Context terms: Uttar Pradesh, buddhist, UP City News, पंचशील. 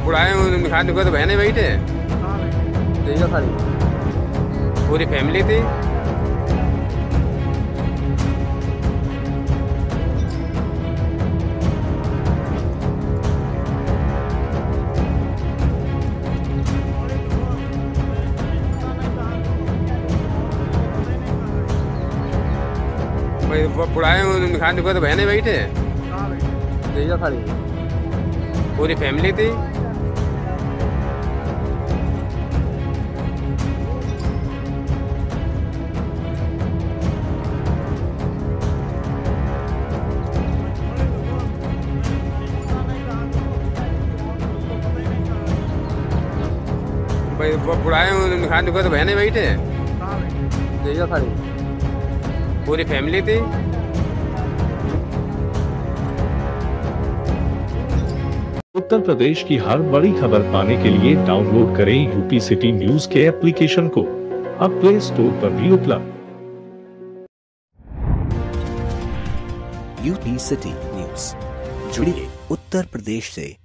बुढ़ाए मिठाई दुकान तो बहने बैठे खाली पूरी फैमिली थी। बुढ़ाए मिठाई दुकान तो बहने बैठे खाली पूरी फैमिली थी। बुढ़ाए मिठाई दुकान तो बहने बैठे खाली पूरी फैमिली थी। उत्तर प्रदेश की हर बड़ी खबर पाने के लिए डाउनलोड करें यूपी सिटी न्यूज के एप्लीकेशन को, अब प्ले स्टोर पर भी उपलब्ध। यूपी सिटी न्यूज, जुड़िए उत्तर प्रदेश से।